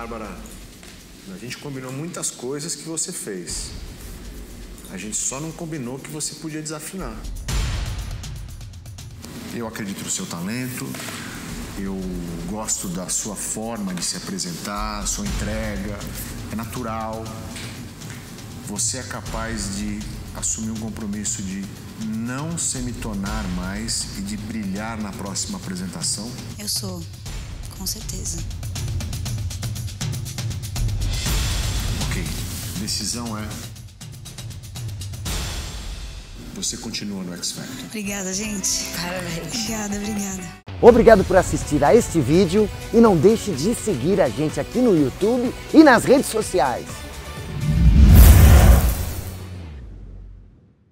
Bárbara, a gente combinou muitas coisas que você fez. A gente só não combinou que você podia desafinar. Eu acredito no seu talento, eu gosto da sua forma de se apresentar, sua entrega, é natural. Você é capaz de assumir um compromisso de não semitonar mais e de brilhar na próxima apresentação? Eu sou, com certeza. Ok, decisão é... Você continua no X Factor. Obrigada, gente. Parabéns. Obrigada, obrigada. Obrigado por assistir a este vídeo e não deixe de seguir a gente aqui no YouTube e nas redes sociais.